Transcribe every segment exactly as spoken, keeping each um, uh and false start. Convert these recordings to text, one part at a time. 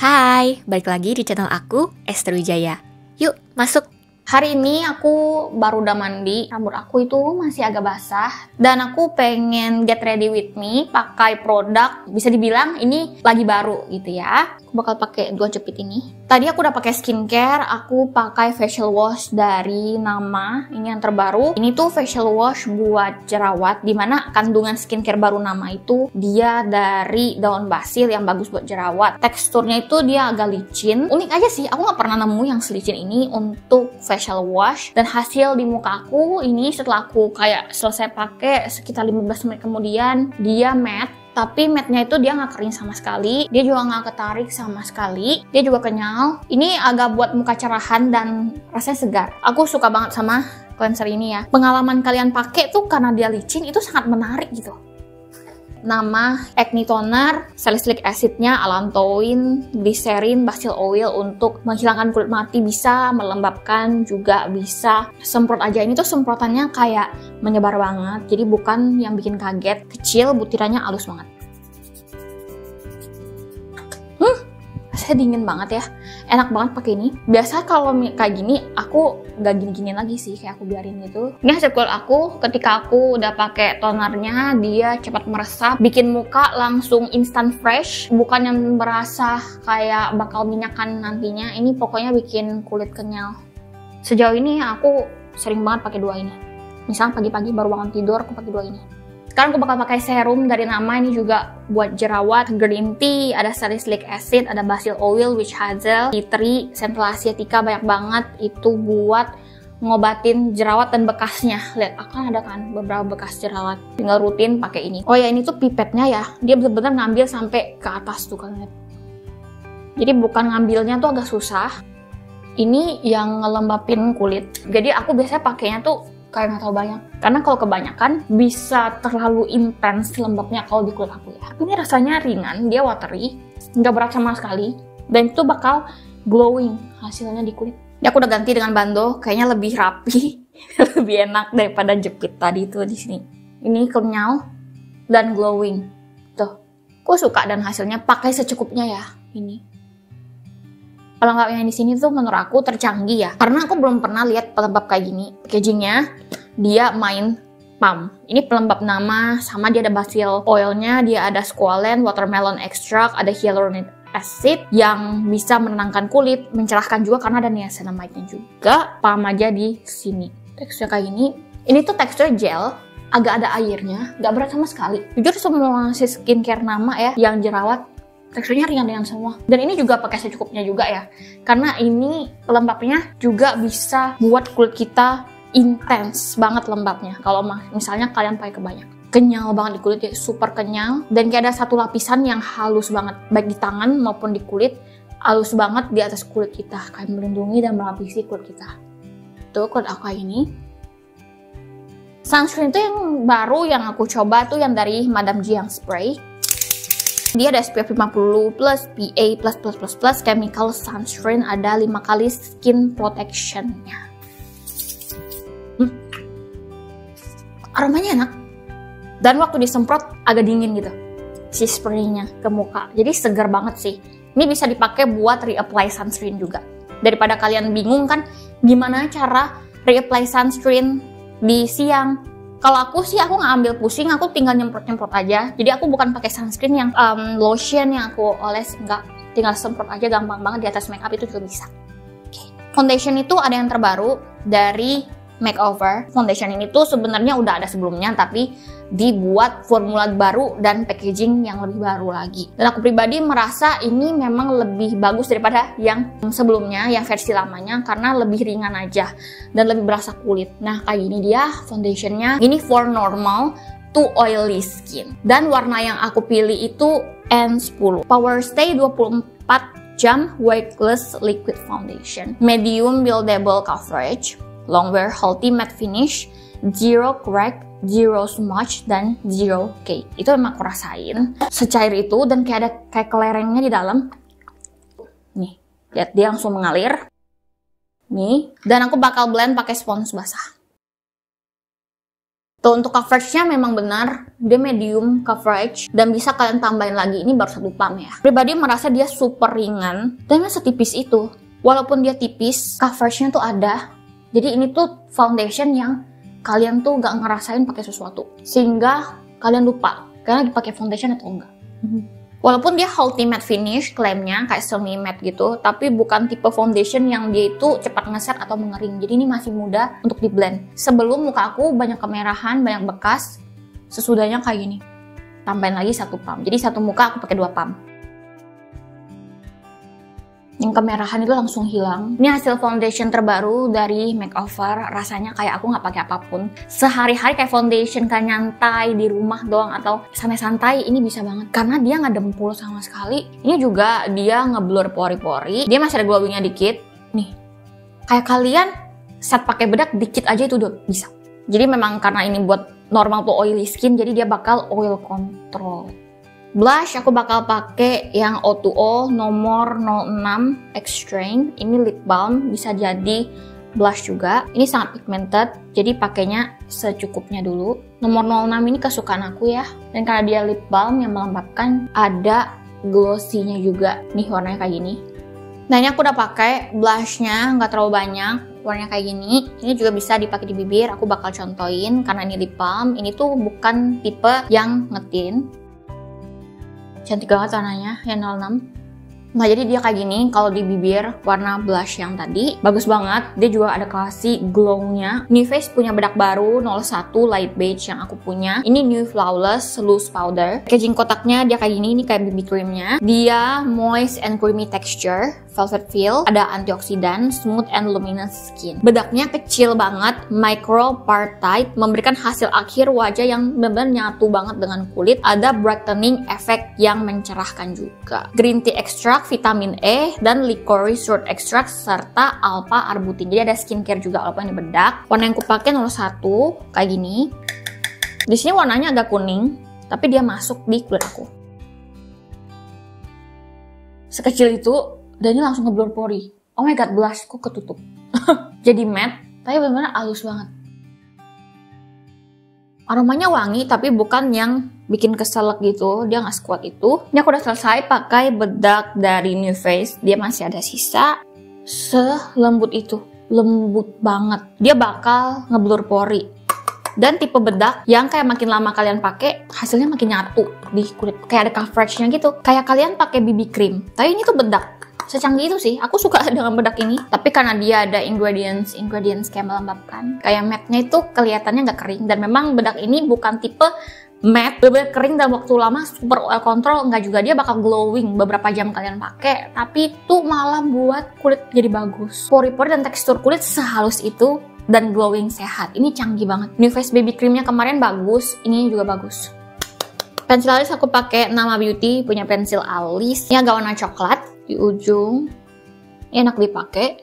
Hai, balik lagi di channel aku, Ester Wijaya. Yuk, masuk! Hari ini aku baru udah mandi, rambut aku itu masih agak basah. Dan aku pengen get ready with me, pakai produk, bisa dibilang ini lagi baru gitu ya. Aku bakal pakai dua cepit ini. Tadi aku udah pakai skincare, aku pakai facial wash dari Nama, ini yang terbaru. Ini tuh facial wash buat jerawat, dimana kandungan skincare baru Nama itu dia dari daun basil yang bagus buat jerawat. Teksturnya itu dia agak licin, unik aja sih, aku gak pernah nemu yang selicin ini untuk facial wash. Dan hasil di muka aku ini setelah aku kayak selesai pakai sekitar lima belas menit kemudian dia matte. Tapi matte-nya itu dia nggak kering sama sekali, dia juga nggak ketarik sama sekali, dia juga kenyal. Ini agak buat muka cerahan dan rasanya segar. Aku suka banget sama cleanser ini ya. Pengalaman kalian pakai tuh karena dia licin itu sangat menarik gitu. Nama acne toner, salicylic acid-nya, allantoin, glycerin, basil oil untuk menghilangkan kulit mati, bisa melembabkan juga, bisa semprot aja. Ini tuh semprotannya kayak menyebar banget, jadi bukan yang bikin kaget, kecil, butirannya halus banget. Hmm, rasanya dingin banget ya, enak banget pakai ini. Biasa kalau kayak gini aku gak gini-giniin lagi sih, kayak aku biarin gitu. Ini hasil kulit aku ketika aku udah pakai tonernya, dia cepat meresap, bikin muka langsung instant fresh, bukan yang berasa kayak bakal minyakan nantinya. Ini pokoknya bikin kulit kenyal. Sejauh ini aku sering banget pakai dua ini. Misalnya pagi-pagi baru bangun tidur aku pakai dua ini. Sekarang aku bakal pakai serum dari Nama, ini juga buat jerawat, green tea, ada salicylic acid, ada basil oil, witch hazel, tea tree, centella asiatica, banyak banget. Itu buat ngobatin jerawat dan bekasnya. Lihat, akan ada kan beberapa bekas jerawat. Tinggal rutin pakai ini. Oh ya, ini tuh pipetnya ya. Dia benar-benar ngambil sampai ke atas tuh kan. Jadi bukan ngambilnya tuh agak susah. Ini yang ngelembapin kulit. Jadi aku biasanya pakainya tuh kayak nggak tahu banyak, karena kalau kebanyakan bisa terlalu intens lembabnya kalau di kulit aku ya. Tapi ini rasanya ringan, dia watery, nggak berat sama sekali, dan itu bakal glowing hasilnya di kulit. Ya aku udah ganti dengan bando, kayaknya lebih rapi, lebih enak daripada jepit tadi tuh di sini. Ini kenyal dan glowing, tuh. Aku suka dan hasilnya pakai secukupnya ya ini. Kalau nggak yang di sini tuh menurut aku tercanggih ya, karena aku belum pernah lihat pelembab kayak gini. Packagingnya dia main pump. Ini pelembab Nama, sama dia ada basil oilnya, dia ada squalane, watermelon extract, ada hyaluronic acid yang bisa menenangkan kulit, mencerahkan juga karena ada niacinamide-nya juga. Pump aja di sini. Teksturnya kayak gini. Ini tuh tekstur gel, agak ada airnya, nggak berat sama sekali. Jujur semua si skincare Nama ya, yang jerawat, teksturnya ringan-ringan semua. Dan ini juga pakai secukupnya juga ya, karena ini lembabnya juga bisa buat kulit kita intens banget lembabnya. Kalau misalnya kalian pakai kebanyakan, kenyal banget di kulit ya, super kenyal. Dan kayak ada satu lapisan yang halus banget, baik di tangan maupun di kulit, halus banget di atas kulit kita, kayak melindungi dan melapisi kulit kita. Tuh kulit aku kayak ini. Sunscreen itu yang baru yang aku coba tuh yang dari Madame Gie yang spray. Dia ada S P F lima puluh plus P A plus plus plus plus chemical sunscreen, ada lima kali skin protection-nya. Hmm. Aromanya enak. Dan waktu disemprot agak dingin gitu si spraynya ke muka. Jadi segar banget sih. Ini bisa dipakai buat reapply sunscreen juga. Daripada kalian bingung kan gimana cara reapply sunscreen di siang. Kalau aku sih, aku nggak ambil pusing, aku tinggal nyemprot-nyemprot aja. Jadi aku bukan pakai sunscreen yang um, lotion yang aku oles, nggak. Tinggal semprot aja, gampang banget, di atas makeup itu juga bisa. Okay. Foundation itu ada yang terbaru dari Makeover. Foundation ini tuh sebenarnya udah ada sebelumnya, tapi dibuat formula baru dan packaging yang lebih baru lagi. Dan aku pribadi merasa ini memang lebih bagus daripada yang sebelumnya, yang versi lamanya, karena lebih ringan aja dan lebih berasa kulit. Nah kayak gini dia foundationnya. Ini for normal to oily skin. Dan warna yang aku pilih itu N sepuluh. Power Stay dua puluh empat jam Weightless Liquid Foundation. Medium Buildable Coverage. Long wear, healthy matte finish, zero crack, zero smudge, dan zero cake. Itu emang aku rasain secair itu, dan kayak ada kayak kelerengnya di dalam. Nih, lihat dia langsung mengalir. Nih, dan aku bakal blend pakai spons basah. Tuh, untuk coveragenya memang benar, dia medium coverage dan bisa kalian tambahin lagi, ini baru satu pump ya. Pribadi merasa dia super ringan dan setipis itu. Walaupun dia tipis, coveragenya tuh ada. Jadi ini tuh foundation yang kalian tuh gak ngerasain pakai sesuatu, sehingga kalian lupa kalian dipakai foundation atau enggak. Walaupun dia ultimate finish, klaimnya kayak semi matte gitu, tapi bukan tipe foundation yang dia itu cepat ngeset atau mengering. Jadi ini masih mudah untuk di blend. Sebelum muka aku banyak kemerahan, banyak bekas, sesudahnya kayak gini. Tambahin lagi satu pump. Jadi satu muka aku pakai dua pump. Yang kemerahan itu langsung hilang. Ini hasil foundation terbaru dari Makeover. Rasanya kayak aku nggak pakai apapun. Sehari-hari kayak foundation, kayak nyantai di rumah doang atau santai-santai, ini bisa banget. Karena dia nggak dempul sama sekali. Ini juga dia ngeblur pori-pori. Dia masih ada glowingnya dikit. Nih, kayak kalian set pakai bedak dikit aja itu udah bisa. Jadi memang karena ini buat normal to oily skin, jadi dia bakal oil control. Blush aku bakal pakai yang O dua O nomor nol enam Extreme. Ini lip balm, bisa jadi blush juga. Ini sangat pigmented, jadi pakainya secukupnya dulu. Nomor nol enam ini kesukaan aku ya. Dan karena dia lip balm yang melembabkan, ada glossy-nya juga. Nih warnanya kayak gini. Nah ini aku udah pakai blushnya, nggak terlalu banyak, warnanya kayak gini. Ini juga bisa dipakai di bibir, aku bakal contohin karena ini lip balm. Ini tuh bukan tipe yang nge-tint. Cantik banget warnanya, yang nol enam. Nah jadi dia kayak gini, kalau di bibir warna blush yang tadi. Bagus banget, dia juga ada classy glow-nya. Nuface punya bedak baru, nol satu Light Beige yang aku punya. Ini New Flawless Loose Powder. Packaging kotaknya dia kayak gini, ini kayak B B creamnya. Dia moist and creamy texture, velvet feel, ada antioksidan, smooth and luminous skin. Bedaknya kecil banget, micro partite, memberikan hasil akhir wajah yang benar-benar nyatu banget dengan kulit. Ada brightening effect yang mencerahkan juga. Green tea extract, vitamin E, dan licorice root extract serta alpha arbutin. Jadi ada skincare juga walaupun di bedak. Warna yang kupakai nol satu kayak gini. Di sini warnanya agak kuning, tapi dia masuk di kulit aku. Sekecil itu. Dan ini langsung ngeblur pori. Oh my god, blushku ketutup. Jadi matte, tapi benar-benar halus banget. Aromanya wangi, tapi bukan yang bikin keselak gitu. Dia nggak sekuat itu. Ini aku udah selesai pakai bedak dari Nuface. Dia masih ada sisa. Selembut itu. Lembut banget. Dia bakal ngeblur pori. Dan tipe bedak yang kayak makin lama kalian pakai, hasilnya makin nyatu di kulit. Kayak ada coveragenya gitu. Kayak kalian pakai B B cream. Tapi ini tuh bedak. Secanggih itu sih, aku suka dengan bedak ini. Tapi karena dia ada ingredients ingredients kayak melembabkan, kayak matte-nya itu kelihatannya nggak kering. Dan memang bedak ini bukan tipe matte, benar-benar kering dalam waktu lama, super oil control. Nggak juga, dia bakal glowing beberapa jam kalian pakai. Tapi itu malah buat kulit jadi bagus. Pori-pori dan tekstur kulit sehalus itu dan glowing sehat. Ini canggih banget. Nuface baby creamnya kemarin bagus, ini juga bagus. Pensil alis aku pakai Nama Beauty punya pensil alis. Ini agak warna coklat. Di ujung ini enak dipakai,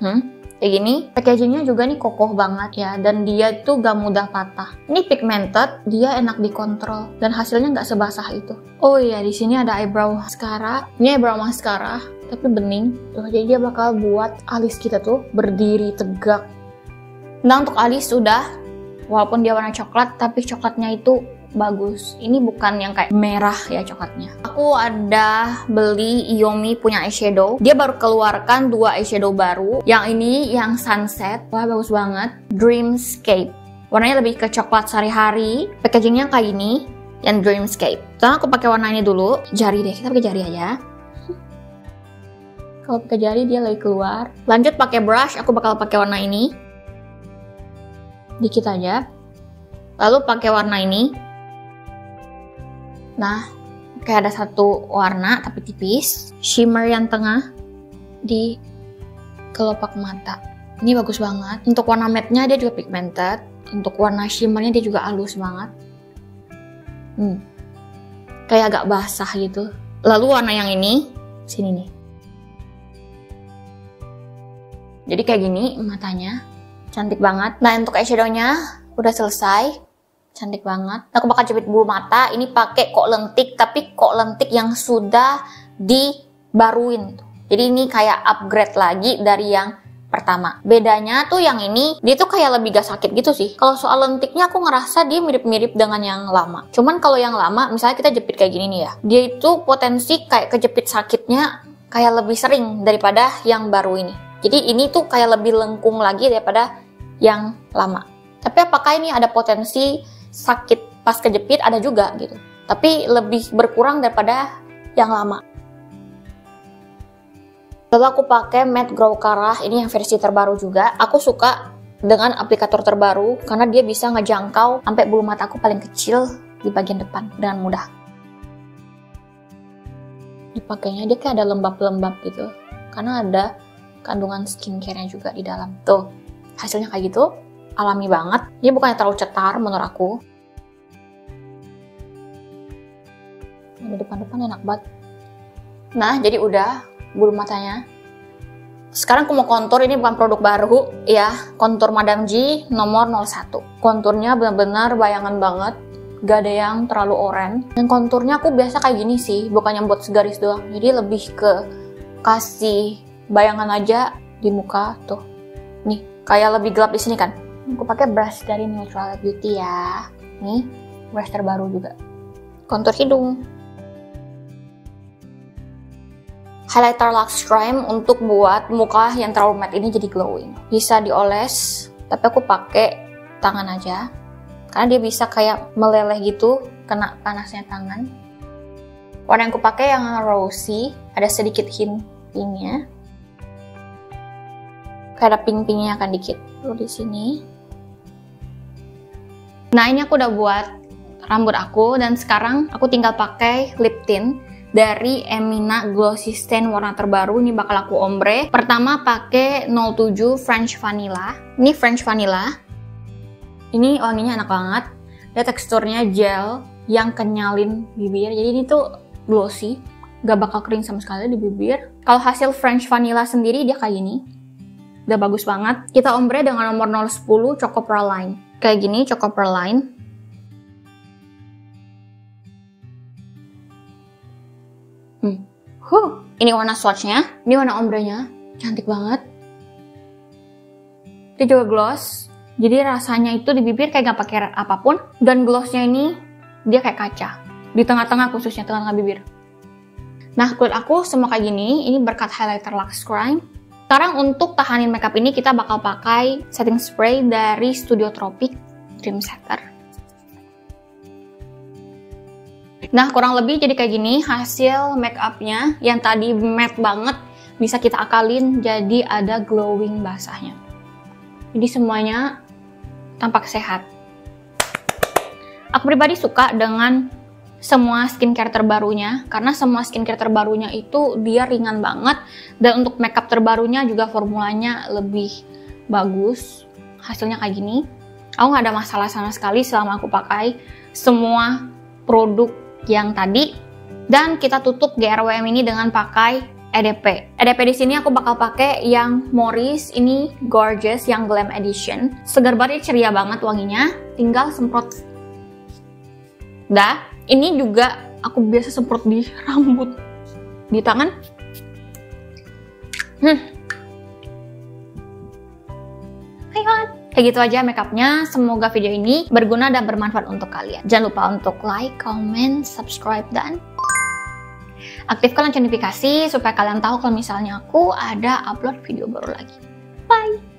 hmm, kayak gini. Packagingnya juga nih kokoh banget ya, dan dia itu gak mudah patah. Ini pigmented, dia enak dikontrol dan hasilnya nggak sebasah itu. Oh iya, di sini ada eyebrow mascara. Ini eyebrow mascara tapi bening, tuh, jadi dia bakal buat alis kita tuh berdiri tegak. Nah untuk alis sudah, walaupun dia warna coklat, tapi coklatnya itu bagus. Ini bukan yang kayak merah ya coklatnya. Aku ada beli Iomi punya eyeshadow. Dia baru keluarkan dua eyeshadow baru. Yang ini yang sunset. Wah bagus banget. Dreamscape. Warnanya lebih ke coklat sehari-hari. Packagingnya kayak ini. Yang Dreamscape. Sekarang aku pakai warna ini dulu. Jari deh. Kita pakai jari aja. Kalau pakai jari dia lagi keluar. Lanjut pakai brush. Aku bakal pakai warna ini. Dikit aja. Lalu pakai warna ini. Nah, kayak ada satu warna tapi tipis, shimmer yang tengah di kelopak mata. Ini bagus banget. Untuk warna matte-nya dia juga pigmented. Untuk warna shimmernya dia juga halus banget. Hmm, kayak agak basah gitu. Lalu warna yang ini, sini nih. Jadi kayak gini matanya, cantik banget. Nah, untuk eyeshadow-nya udah selesai. Cantik banget. Nah, aku bakal jepit bulu mata. Ini pakai Kok Lentik, tapi Kok Lentik yang sudah dibaruin. Jadi ini kayak upgrade lagi dari yang pertama. Bedanya tuh yang ini, dia tuh kayak lebih gak sakit gitu sih. Kalau soal lentiknya aku ngerasa dia mirip-mirip dengan yang lama. Cuman kalau yang lama, misalnya kita jepit kayak gini nih ya, dia itu potensi kayak kejepit sakitnya kayak lebih sering daripada yang baru ini. Jadi ini tuh kayak lebih lengkung lagi daripada yang lama. Tapi apakah ini ada potensi sakit pas kejepit? Ada juga gitu. Tapi lebih berkurang daripada yang lama. Lalu aku pakai matte grow Karah, ini yang versi terbaru juga. Aku suka dengan aplikator terbaru karena dia bisa ngejangkau sampai bulu mataku paling kecil di bagian depan dengan mudah. Dipakainya dia kayak ada lembab-lembab gitu, karena ada kandungan skincare-nya juga di dalam. Tuh, hasilnya kayak gitu, alami banget. Dia bukannya terlalu cetar menurut aku. Di depan-depan enak banget. Nah, jadi udah bulu matanya. Sekarang aku mau kontur, ini bukan produk baru ya, kontur Madame Gie nomor nol satu. Konturnya benar-benar bayangan banget, gak ada yang terlalu oranye. Dan konturnya aku biasa kayak gini sih, bukannya buat segaris doang. Jadi lebih ke kasih bayangan aja di muka tuh. Nih, kayak lebih gelap di sini kan. Aku pakai brush dari Neutral Beauty ya. Nih, brush terbaru juga. Kontur hidung. Highlighter Luxcrime untuk buat muka yang terlalu matte ini jadi glowing. Bisa dioles, tapi aku pakai tangan aja. Karena dia bisa kayak meleleh gitu, kena panasnya tangan. Warna yang aku pakai yang rosy, ada sedikit hint pinknya. Kayak ada pink-pinknya akan dikit. Lalu di sini. Nah, ini aku udah buat rambut aku dan sekarang aku tinggal pakai lip tint dari Emina Glossy Stain warna terbaru. Ini bakal aku ombre. Pertama pakai nol tujuh French Vanilla. Ini French Vanilla. Ini wanginya enak banget. Dia teksturnya gel yang kenyalin bibir. Jadi ini tuh glossy, gak bakal kering sama sekali di bibir. Kalau hasil French Vanilla sendiri dia kayak gini. Udah bagus banget. Kita ombre dengan nomor nol satu nol Choco Pearline. Kayak gini Choco Pearline. Hmm. Huh. Ini warna swatchnya, ini warna ombrenya, cantik banget. Itu juga gloss, jadi rasanya itu di bibir kayak gak pakai apapun. Dan glossnya ini dia kayak kaca, di tengah-tengah khususnya tengah-tengah bibir. Nah kulit aku semua kayak gini, ini berkat highlighter Luxcrime. Sekarang untuk tahanin makeup ini kita bakal pakai setting spray dari Studio Tropic Dream Setter. Nah kurang lebih jadi kayak gini hasil make upnya. Yang tadi matte banget bisa kita akalin jadi ada glowing basahnya. Jadi semuanya tampak sehat. Aku pribadi suka dengan semua skincare terbarunya, karena semua skincare terbarunya itu dia ringan banget. Dan untuk make up terbarunya juga formulanya lebih bagus. Hasilnya kayak gini. Aku gak ada masalah sama sekali selama aku pakai semua produk yang tadi. Dan kita tutup G R W M ini dengan pakai E D P. E D P di sini aku bakal pakai yang Maurice, ini Gorgeous yang Glam Edition. Segar banget, ceria banget wanginya. Tinggal semprot. Dah, ini juga aku biasa semprot di rambut, di tangan. Hmm. Hai hot. Kayak gitu aja makeupnya, semoga video ini berguna dan bermanfaat untuk kalian. Jangan lupa untuk like, comment, subscribe, dan aktifkan lonceng notifikasi supaya kalian tahu kalau misalnya aku ada upload video baru lagi. Bye!